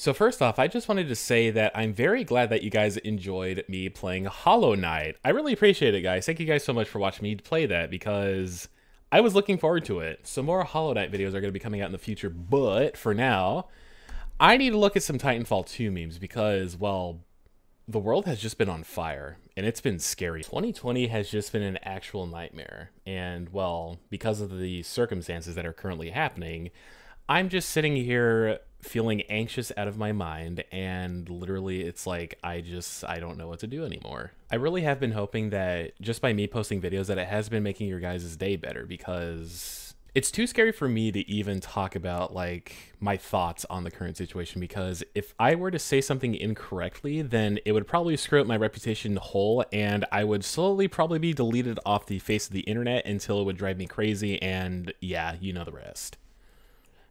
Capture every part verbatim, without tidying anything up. So first off, I just wanted to say that I'm very glad that you guys enjoyed me playing Hollow Knight. I really appreciate it, guys. Thank you guys so much for watching me play that, because I was looking forward to it. So more Hollow Knight videos are going to be coming out in the future, but for now, I need to look at some Titanfall two memes because, well, the world has just been on fire, and it's been scary. twenty twenty has just been an actual nightmare, and, well, because of the circumstances that are currently happening, I'm just sitting here feeling anxious out of my mind, and literally it's like I just I don't know what to do anymore. I really have been hoping that just by me posting videos that it has been making your guys' day better, because it's too scary for me to even talk about like my thoughts on the current situation, because if I were to say something incorrectly, then it would probably screw up my reputation whole, and I would slowly probably be deleted off the face of the internet until it would drive me crazy, and yeah, you know the rest.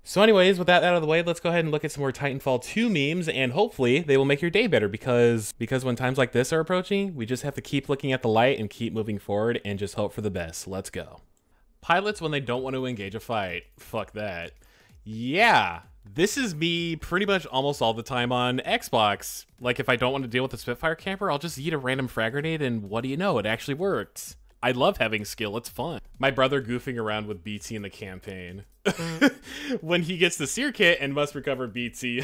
So anyways, with that out of the way, let's go ahead and look at some more Titanfall two memes, and hopefully they will make your day better, because because when times like this are approaching, we just have to keep looking at the light and keep moving forward and just hope for the best. Let's go. Pilots when they don't want to engage a fight. Fuck that. Yeah, this is me pretty much almost all the time on Xbox. Like, if I don't want to deal with the Spitfire camper, I'll just eat a random frag grenade, and what do you know? It actually works. I love having skill, it's fun. My brother goofing around with B T in the campaign. When he gets the seer kit and must recover B T.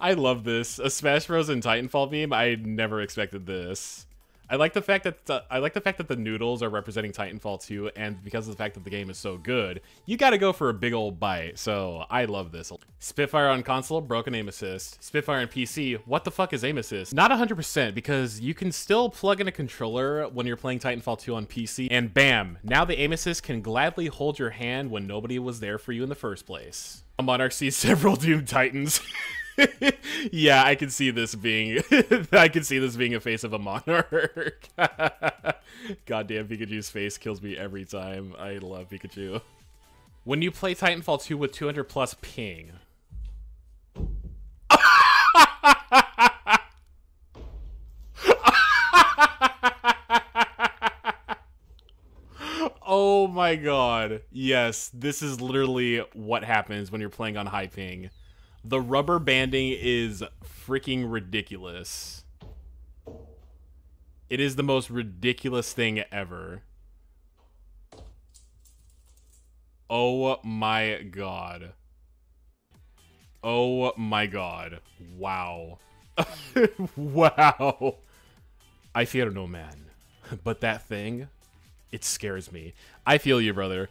I love this. A Smash Bros and Titanfall meme, I never expected this. I like the fact that the, I like the fact that the noodles are representing Titanfall two, and because of the fact that the game is so good, you gotta go for a big old bite, so I love this. Spitfire on console, broken aim assist. Spitfire on P C, what the fuck is aim assist? Not one hundred percent, because you can still plug in a controller when you're playing Titanfall two on P C, and bam, now the aim assist can gladly hold your hand when nobody was there for you in the first place. A Monarch sees several doomed titans. Yeah, I can see this being I can see this being a face of a monarch. Goddamn, Pikachu's face kills me every time. I love Pikachu. When you play Titanfall two with two hundred plus ping. Oh my god. Yes, this is literally what happens when you're playing on high ping. The rubber banding is freaking ridiculous. It is the most ridiculous thing ever. Oh my god. Oh my god. Wow. Wow. I fear no man, but that thing, it scares me. I feel you, brother.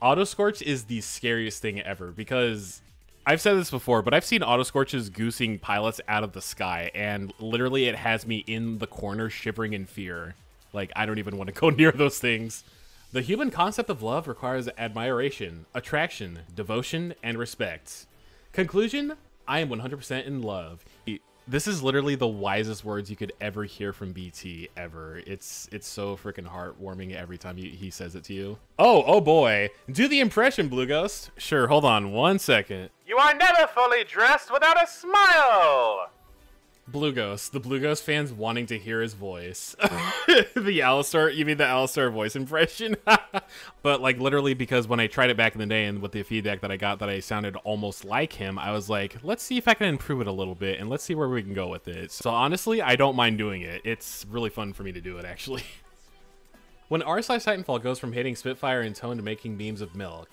Auto Scorch is the scariest thing ever, because I've said this before, but I've seen Autoscorches goosing pilots out of the sky, and literally it has me in the corner shivering in fear. Like, I don't even want to go near those things. The human concept of love requires admiration, attraction, devotion, and respect. Conclusion, I am one hundred percent in love. This is literally the wisest words you could ever hear from B T ever. It's it's so freaking heartwarming every time you, he says it to you. Oh, oh boy. Do the impression, Blue Ghost. Sure, hold on one second. You are never fully dressed without a smile. Blue Ghost. The Blue Ghost fans wanting to hear his voice. The Alastor, you mean the Alastor voice impression? But like literally, because when I tried it back in the day and with the feedback that I got that I sounded almost like him, I was like, let's see if I can improve it a little bit and let's see where we can go with it. So honestly, I don't mind doing it. It's really fun for me to do it actually. When r slash Titanfall goes from hating Spitfire and Tone to making memes of milk.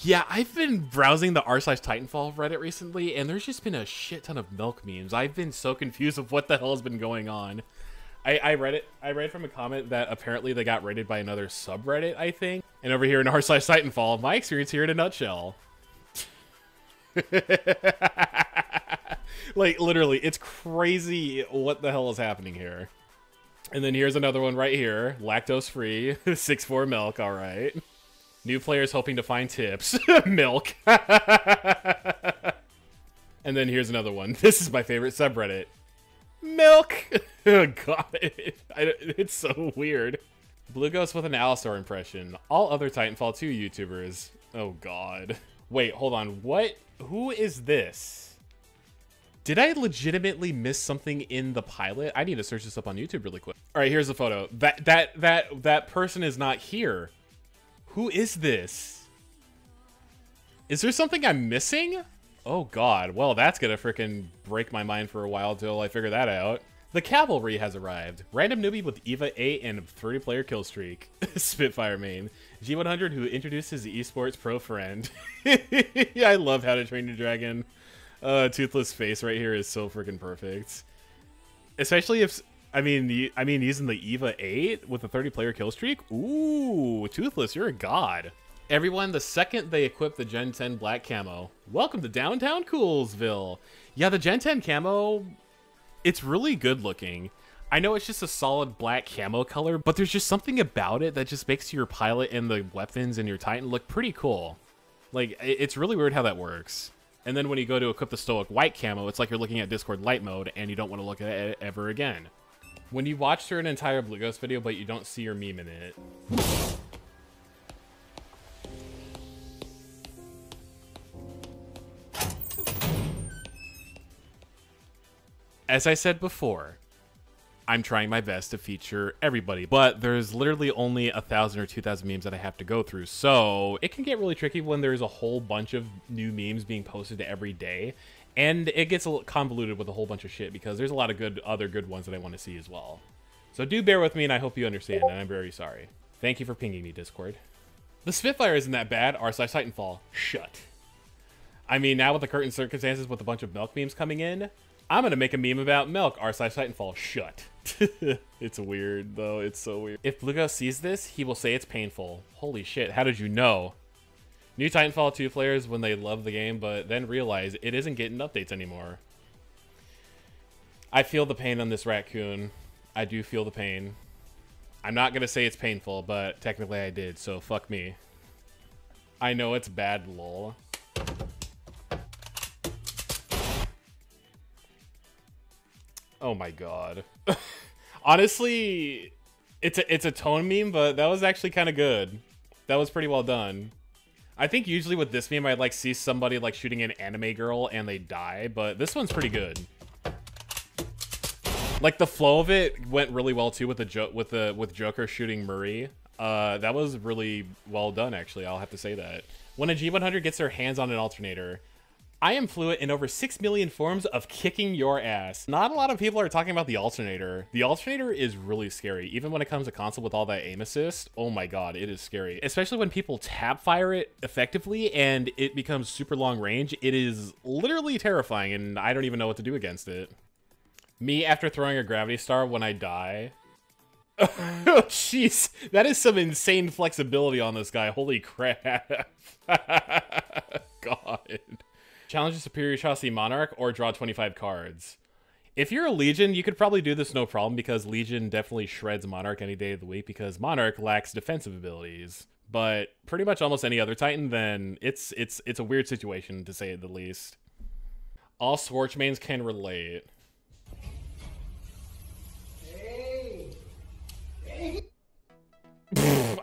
Yeah, I've been browsing the r slash Titanfall Reddit recently, and there's just been a shit ton of milk memes. I've been so confused of what the hell has been going on. I, I read it. I read from a comment that apparently they got raided by another subreddit, I think. And over here in r slash Titanfall, my experience here in a nutshell. Like, literally, it's crazy what the hell is happening here. And then here's another one right here. Lactose-free, six four milk, all right. New players hoping to find tips. Milk. And then here's another one. This is my favorite subreddit. Milk. Oh, God, it, I, it's so weird. Blue Ghost with an Alastor impression. All other Titanfall two YouTubers. Oh, God. Wait, hold on. What? Who is this? Did I legitimately miss something in the pilot? I need to search this up on YouTube really quick. All right, here's the photo. That, that, that, that person is not here. Who is this? Is there something I'm missing? Oh god, well that's gonna frickin' break my mind for a while till I figure that out. The cavalry has arrived. Random newbie with Eva eight and thirty player kill streak. Spitfire main. G one hundred who introduces the esports pro friend. Yeah, I love How to Train Your Dragon. Uh, Toothless face right here is so frickin' perfect. Especially if, I mean, the, I mean using the Eva eight with a thirty player kill streak. Ooh, Toothless, you're a god. Everyone, the second they equip the Gen ten black camo, welcome to downtown Coolsville. Yeah, the Gen ten camo, it's really good looking. I know it's just a solid black camo color, but there's just something about it that just makes your pilot and the weapons and your Titan look pretty cool. Like, it's really weird how that works. And then when you go to equip the Stoic white camo, it's like you're looking at Discord light mode and you don't want to look at it ever again. When you watch through an entire Blue Ghost video, but you don't see your meme in it. As I said before, I'm trying my best to feature everybody, but there's literally only a thousand or two thousand memes that I have to go through, so it can get really tricky when there's a whole bunch of new memes being posted every day, and it gets a little convoluted with a whole bunch of shit because there's a lot of good other good ones that I want to see as well. So do bear with me, and I hope you understand, and I'm very sorry. Thank you for pinging me, Discord. The Spitfire isn't that bad. R slash Titanfall. Shut. I mean, now with the current circumstances with a bunch of milk memes coming in, I'm gonna make a meme about milk. R slash Titanfall. Shut. It's weird though. It's so weird. If Blue Ghost sees this, he will say it's painful. Holy shit! How did you know? New Titanfall two players when they love the game, but then realize it isn't getting updates anymore. I feel the pain on this raccoon. I do feel the pain. I'm not gonna say it's painful, but technically I did, so fuck me. I know it's bad, lol. Oh my god. Honestly, it's a, it's a Tone meme, but that was actually kind of good. That was pretty well done. I think usually with this meme, I'd like see somebody like shooting an anime girl and they die, but this one's pretty good. Like the flow of it went really well too with the jo with the with Joker shooting Marie. Uh, that was really well done actually, I'll have to say that. When a G one hundred gets their hands on an alternator, I am fluent in over six million forms of kicking your ass. Not a lot of people are talking about the alternator. The alternator is really scary. Even when it comes to console with all that aim assist, oh my god, it is scary. Especially when people tap fire it effectively and it becomes super long range. It is literally terrifying and I don't even know what to do against it. Me after throwing a Gravity Star when I die. Oh jeez, that is some insane flexibility on this guy. Holy crap. God. Challenge a superior chassis monarch or draw twenty-five cards. If you're a Legion, you could probably do this no problem because Legion definitely shreds Monarch any day of the week because Monarch lacks defensive abilities. But pretty much almost any other Titan, then it's it's it's a weird situation to say the least. All Scorch mains can relate. Hey. Hey.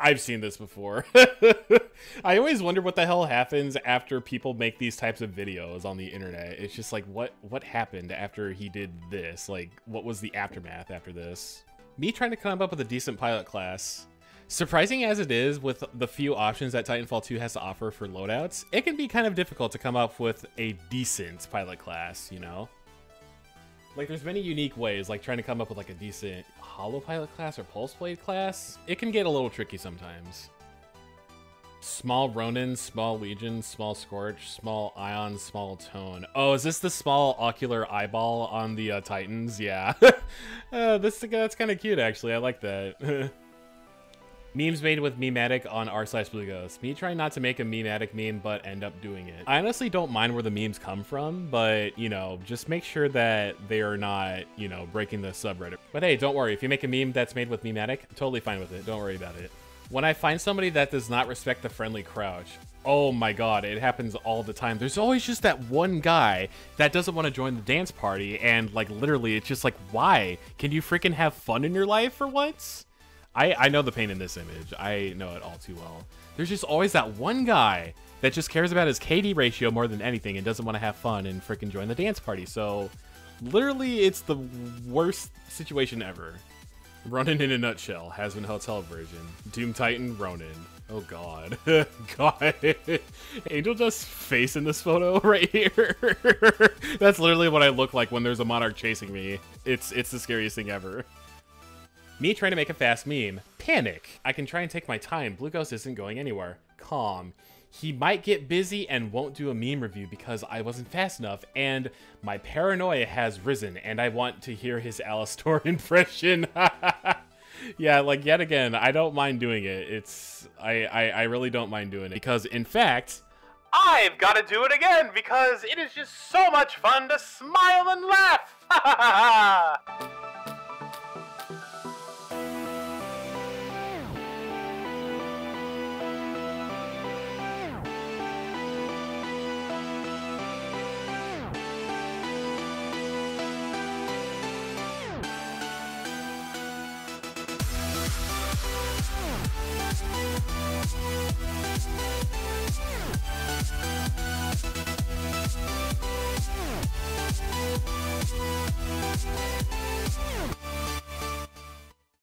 I've seen this before. I always wonder what the hell happens after people make these types of videos on the internet. It's just like, what what happened after he did this? Like, what was the aftermath after this? Me trying to come up with a decent pilot class. Surprising as it is, with the few options that Titanfall two has to offer for loadouts, it can be kind of difficult to come up with a decent pilot class, you know? Like, there's many unique ways, like trying to come up with like a decent HoloPilot class or Pulse Blade class. It can get a little tricky sometimes. Small Ronin, small Legion, small Scorch, small Ion, small Tone. Oh, is this the small ocular eyeball on the uh, Titans? Yeah. uh, this That's kind of cute, actually. I like that. Memes made with Mematic on r slash Blue Ghost. Me trying not to make a Mematic meme, but end up doing it. I honestly don't mind where the memes come from, but, you know, just make sure that they are not, you know, breaking the subreddit. But hey, don't worry. If you make a meme that's made with Mematic, totally fine with it. Don't worry about it. When I find somebody that does not respect the friendly crouch, oh my god, it happens all the time. There's always just that one guy that doesn't want to join the dance party, and, like, literally, it's just like, why? Can you freaking have fun in your life for once? I, I know the pain in this image. I know it all too well. There's just always that one guy that just cares about his K D ratio more than anything and doesn't want to have fun and freaking join the dance party. So literally it's the worst situation ever. Ronin in a nutshell. Hazbin Hotel version. Doom Titan Ronin. Oh god. God. Angel Dust's face in this photo right here. That's literally what I look like when there's a monarch chasing me. It's it's the scariest thing ever. Me trying to make a fast meme. Panic. I can try and take my time. Blue Ghost isn't going anywhere. Calm. He might get busy and won't do a meme review because I wasn't fast enough, and my paranoia has risen, and I want to hear his Alastor impression. Yeah, like, yet again, I don't mind doing it. It's... I, I, I really don't mind doing it. Because, in fact, I've got to do it again because it is just so much fun to smile and laugh!